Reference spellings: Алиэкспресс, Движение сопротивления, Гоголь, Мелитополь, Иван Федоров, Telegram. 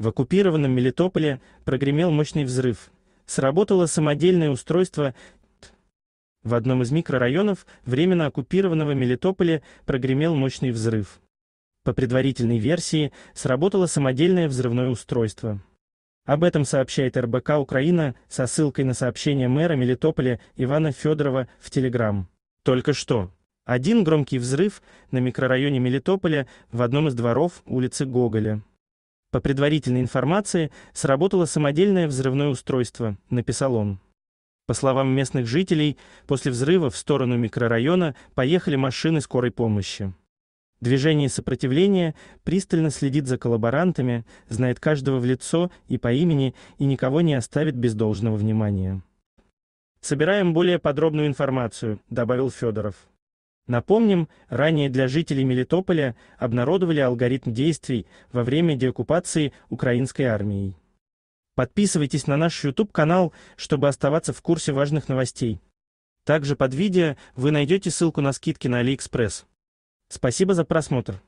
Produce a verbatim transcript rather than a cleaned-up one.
В оккупированном Мелитополе прогремел мощный взрыв. Сработало самодельное устройство. В одном из микрорайонов временно оккупированного Мелитополя прогремел мощный взрыв. По предварительной версии, сработало самодельное взрывное устройство. Об этом сообщает эр бэ ка «Украина» со ссылкой на сообщение мэра Мелитополя Ивана Федорова в Telegram. Только что. Один громкий взрыв на микрорайоне Мелитополя в одном из дворов улицы Гоголя. По предварительной информации, сработало самодельное взрывное устройство, написал он. По словам местных жителей, после взрыва в сторону микрорайона поехали машины скорой помощи. Движение сопротивления пристально следит за коллаборантами, знает каждого в лицо и по имени и никого не оставит без должного внимания. «Собираем более подробную информацию», — добавил Федоров. Напомним, ранее для жителей Мелитополя обнародовали алгоритм действий во время деоккупации украинской армией. Подписывайтесь на наш ютуб-канал, чтобы оставаться в курсе важных новостей. Также под видео вы найдете ссылку на скидки на Алиэкспресс. Спасибо за просмотр.